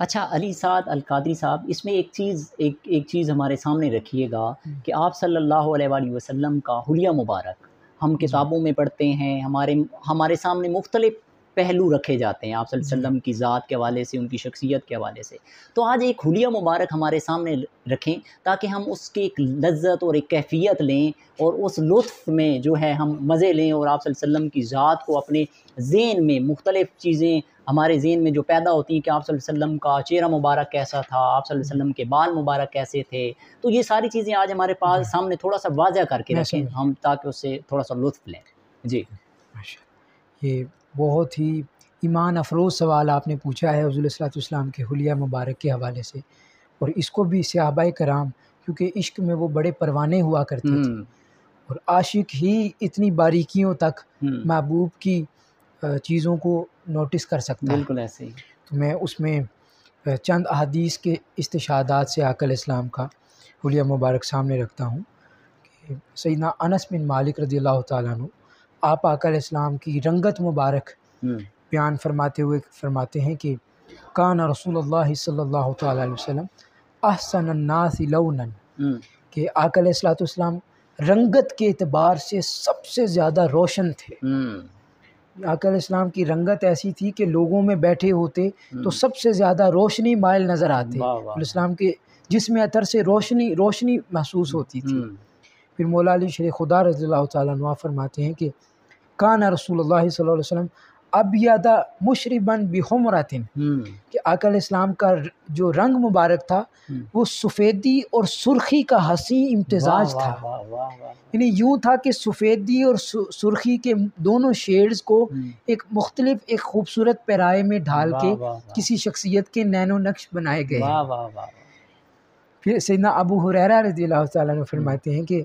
अच्छा अली साद अल कादरी साहब, इसमें एक चीज़ हमारे सामने रखिएगा कि आप सल्लल्लाहु अलैहि वसल्लम का हुलिया मुबारक हम किताबों में पढ़ते हैं, हमारे सामने मुख्तलिफ पहलू रखे जाते हैं आप सल्लल्लाहु अलैहि वसल्लम की ज़ात के हवाले से, उनकी शख्सियत के हवाले से। तो आज एक हुलिया मुबारक हमारे सामने रखें ताकि हम उसकी एक लज्जत और एक कैफियत लें और उस लुत्फ़ में जो है हम मज़े लें और आप सल्लल्लाहु अलैहि वसल्लम की ज़ात को अपने ज़ेहन में मुख्तलिफ़ चीज़ें हमारे ज़ेहन में जो पैदा होती हैं कि आप सल्लल्लाहु अलैहि वसल्लम का चेहरा मुबारक कैसा था, आप सल्लल्लाहु अलैहि वसल्लम के बाल मुबारक कैसे थे। तो ये सारी चीज़ें आज हमारे पास सामने थोड़ा सा वाज़ह करके रखें हम ताकि उससे थोड़ा सा लुत्फ़ लें। जी ये बहुत ही ईमान अफरोज़ सवाल आपने पूछा है हुज़ूर सल्लल्लाहु अलैहि वसल्लम के हुलिया मुबारक के हवाले से, और इसको भी सहाबाए कराम क्योंकि इश्क में वो बड़े परवाने हुआ करते थे और आशिक ही इतनी बारीकियों तक महबूब की चीज़ों को नोटिस कर सकता है। बिल्कुल ऐसे ही। तो मैं उसमें चंद अहादीस के इस्तिशादात से आकल इस्लाम का हुलिया मुबारक सामने रखता हूँ कि सैयदना अनस बिन मालिक रज़ियल्लाहु ताला अन्हु आप आकल इस्लाम की रंगत मुबारक बयान फरमाते हुए फरमाते हैं कि कान रसूलुल्लाह सल्लल्लाहु अलैहि वसल्लम अहसनन्नास लौनन, कि आकल इस्लाम रंगत के एतबार से सबसे ज़्यादा रोशन थे। आकल इस्लाम की रंगत ऐसी थी कि लोगों में बैठे होते तो सबसे ज़्यादा रोशनी मायल नज़र आते, इस्लाम के जिसमें अतर से रोशनी महसूस होती थी। फिर मौला अली शरीफ खुदा रज़ियल्लाहु ताला अन्हु फरमाते हैं कि काना रसूलुल्लाह सल्लल्लाहु अलैहि वसल्लम अब्यदा मुशरिबन बिहुमरातिन, कि आकल इस्लाम का जो रंग मुबारक था वो सफ़ेदी और सुर्खी का हसी इम्तजाज था। यानी यूँ था कि सफ़ेदी और सुर्खी के दोनों शेड्स को एक मुख्तलिफ एक खूबसूरत पैराए में ढाल के किसी शख्सियत के नैनो नक्श बनाए गए। फिर सैयदना अबू हुरैरा रज़ियल्लाहु ताला अन्हु फरमाते हैं कि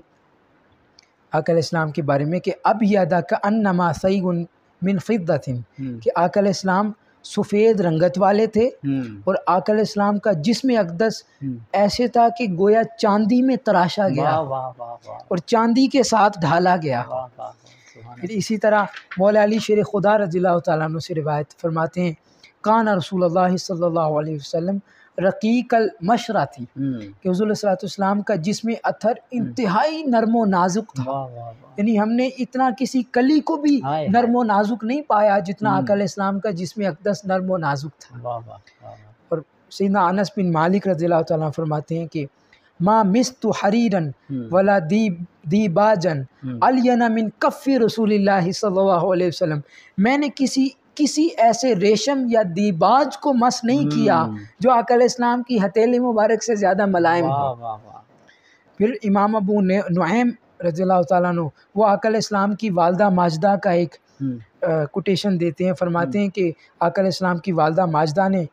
आकल इस्लाम के बारे में कि अब यादा का अन्नमा सईगुन मिन फिद्दतिन, कि आकल इस्लाम सफ़ेद रंगत वाले थे और आकल इस्लाम का जिस्म अक़दस ऐसे था कि गोया चांदी में तराशा गया और चांदी के साथ ढाला गया। फिर इसी तरह मौला अली शेर खुदा रज़ियल्लाहु ताला अन्हु से रिवायत फरमाते हैं कान रसूलुल्लाह सल्लल्लाहु अलैहि वसल्लम रकीकल मशरा थी, कि हुज़ूर सल्लल्लाहु अलैहि वसल्लम का जिस्म अथर इंतहाई नरमो नाजुक था। यानी हमने इतना किसी कली को भी नरमो नाजुक नहीं पाया जितना आकल इस्लाम का जिस्म अक़दस नरमो नाजुक था। और सैयदना अनस बिन मालिक रज़ियल्लाहु ताला अन्हु फरमाते हैं कि माँ मिस्तु हरीरन वला दीबाजन अलियना मिन कफ़ी रसूलिल्लाह सल्लल्लाहु अलैहि वसल्लम, मैंने किसी ऐसे रेशम या दीबाज को मस नहीं किया जो आकल इस्लाम की हथेली मुबारक से ज़्यादा मुलायम हो। फिर इमाम अबू नुहैम रज़ियल्लाहु ताला अन्हु वो आकल इस्लाम की वालदा माजदा का एक कोटेशन देते हैं, फरमाते हैं कि आकल इस्लाम की वालदा माजदा ने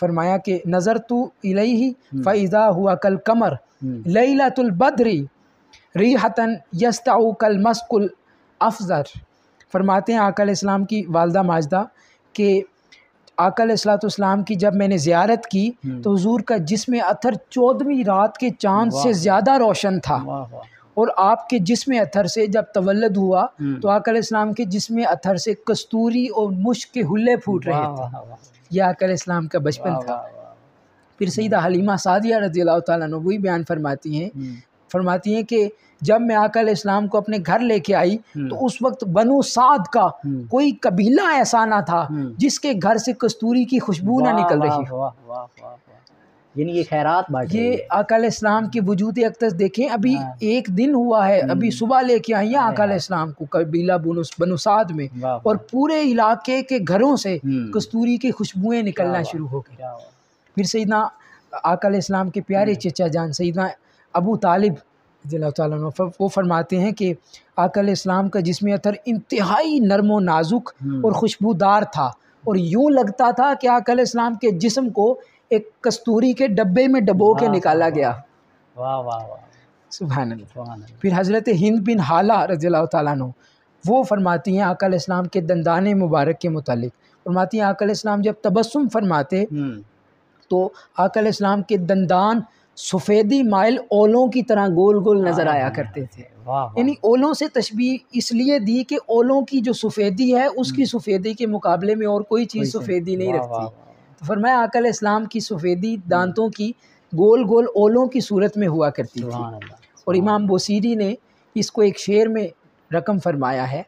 फरमाया कि नज़र तो इलैहि फ़इज़ा हुआ कल कमर लैलतुल बद्री रिहतन यस्तउ कल मस्कुल अफजर। फरमाते हैं आकल इस्लाम की वालदा माजदा के आकल इस्लाम की जब मैंने ज़ियारत की तो हुजूर का जिस्म अथर 14वीं रात के चाँद से ज़्यादा रोशन था, और आपके जिस्म अथर से जब तवल्लद हुआ तो आकल इस्लाम के जिस्म अथर से कस्तूरी और मुश्क के हुल्ले फूट रहे थे। यह आकल इस्लाम का बचपन था। फिर सईदा हलीमा सादिया रज़ियल्लाहु ताला अन्हा वही बयान फरमाती हैं कि जब मैं आकल इस्लाम को अपने घर लेके आई तो उस वक्त बनु साद का कोई कबीला ऐसा ना था जिसके घर से कस्तूरी की खुशबू ना निकल रही हो। यानी ये खैरात बांट, ये आकल इस्लाम के वजूद अक़दस देखें। अभी एक दिन हुआ है, अभी सुबह लेके आई हैं आकल इस्लाम को कबीला बनुसाद में, और पूरे इलाके के घरों से कस्तूरी की खुशबुएँ निकलना शुरू हो गई। फिर सैयदना आकल इस्लाम के प्यारे चचा जान सैयदना अबू तालिब वो फरमाते हैं कि आकल इस्लाम का जिस्म अतर इंतहाई नरम नाजुक और खुशबूदार था, और यूँ लगता था कि आकल इस्लाम के जिस्म को एक कस्तूरी के डब्बे में डबो के निकाला गया। वाह वाह वाह, सुभान अल्लाह। फिर हज़रत हिंद बिन हाला रज़ियल्लाहु ताला अन्हु वो फरमाती हैं आकल इस्लाम के दंदाने मुबारक के मुतालिक, फरमाती हैं आकल इस्लाम जब तबस्सुम फरमाते तो आकल इस्लाम के दंदान सफ़ेदी माइल ओलों की तरह गोल गोल नज़र आया करते थे। यानी ओलों से तशबीह इसलिए दी कि ओलों की जो सफ़ेदी है उसकी सफ़ेदी के मुकाबले में और कोई चीज़ सफ़ेदी नहीं रखती। तो फरमाया आका अलैहिस्सलाम की सफ़ेदी दांतों की गोल गोल ओलों की सूरत में हुआ करती थी। और इमाम बुसीरी ने इसको एक शेर में रकम फरमाया है,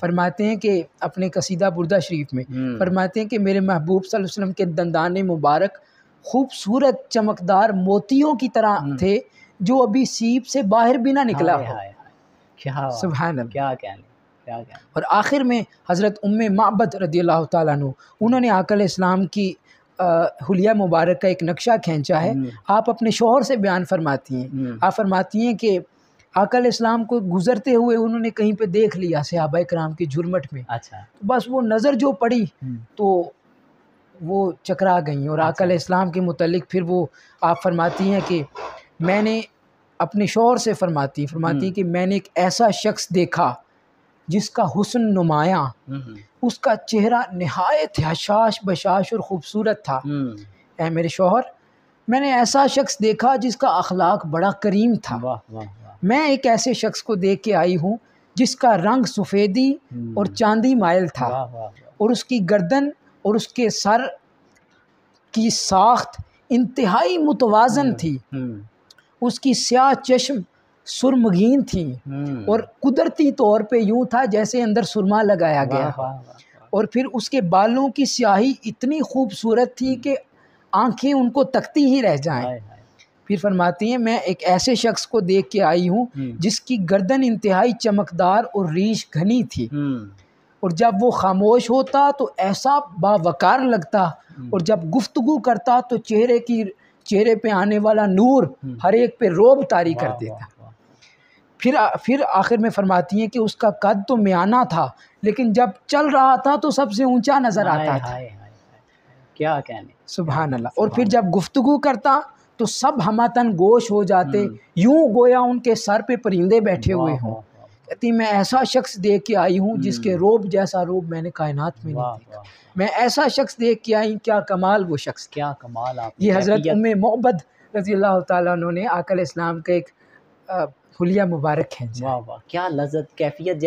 फरमाते हैं कि अपने कसीदा बुर्दा शरीफ में फरमाते हैं कि मेरे महबूब सल्लल्लाहु अलैहि वसल्लम के दंदान मुबारक खूबसूरत चमकदार मोतियों की तरह थे जो अभी सीप से बाहर भी ना निकला हो। क्या सुभान अल्लाह, क्या कहने, क्या कहने। और आखिर में हज़रत उम्म माबद रदियल्लाहु ताला अन्हा उन्होंने आका अलैहिस्सलाम की हुलिया मुबारक का एक नक्शा खींचा है। आप अपने शोहर से बयान फरमाती हैं, आप फरमाती हैं कि आका अलैहिस्सलाम को गुजरते हुए उन्होंने कहीं पे देख लिया सहाबा इकराम की झुरमट में। अच्छा। तो बस वो नज़र जो पड़ी तो वो चकरा गई। और आका अलैहिस्सलाम के मुतालिक फिर वो आप फरमाती हैं कि मैंने अपने शोहर से फरमाती कि मैंने एक ऐसा शख्स देखा जिसका हुस्न नुमाया, उसका चेहरा नहायत हशाश बशाश और ख़ूबसूरत था। ऐ मेरे शोहर, मैंने ऐसा शख्स देखा जिसका अखलाक बड़ा करीम था। वाह वाह। मैं एक ऐसे शख्स को देख के आई हूँ जिसका रंग सफ़ेदी और चांदी मायल था। वाह वाह। और उसकी गर्दन और उसके सर की साख्त इंतहाई मुतवाजन थी। उसकी स्याह चश्म सुरमगीन थी और कुदरती तौर पे यूँ था जैसे अंदर सुरमा लगाया गया। वाह, वाह। और फिर उसके बालों की स्याही इतनी खूबसूरत थी कि आंखें उनको तकती ही रह जाएं। फिर फरमाती हैं मैं एक ऐसे शख्स को देख के आई हूँ जिसकी गर्दन इंतहाई चमकदार और रीश घनी थी, और जब वो खामोश होता तो ऐसा बावकार लगता, और जब गुफ्तगू करता तो चेहरे पे आने वाला नूर हर एक पे रोब तारी कर देता। फिर आखिर में फरमाती हैं कि उसका कद तो म्याना था, लेकिन जब चल रहा था तो सबसे ऊंचा नज़र आता था। क्या कहने, सुभान अल्लाह। और फिर जब गुफ्तगू करता तो सब हमातन गोश हो जाते, यूं गोया उनके सर पे परिंदे बैठे हुए हों। कहती मैं ऐसा शख्स देख के आई हूँ जिसके रोब जैसा रोब मैंने कायनात में नहीं देखा। मैं ऐसा शख्स देख के आई, क्या कमाल वो शख्स, क्या कमाल। आप ये हज़रत उम्मे मोबद रज़ियल्लाहु ताला उन्होंने आका अलैहिस्सलाम के एक हुलिया मुबारक है। वाह वाह, क्या लज़्ज़त कैफियत।